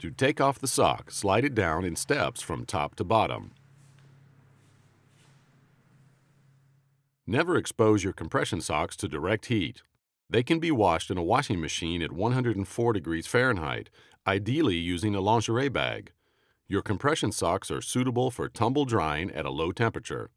To take off the sock, slide it down in steps from top to bottom. Never expose your compression socks to direct heat. They can be washed in a washing machine at 104 degrees Fahrenheit, ideally using a lingerie bag. Your compression socks are suitable for tumble drying at a low temperature.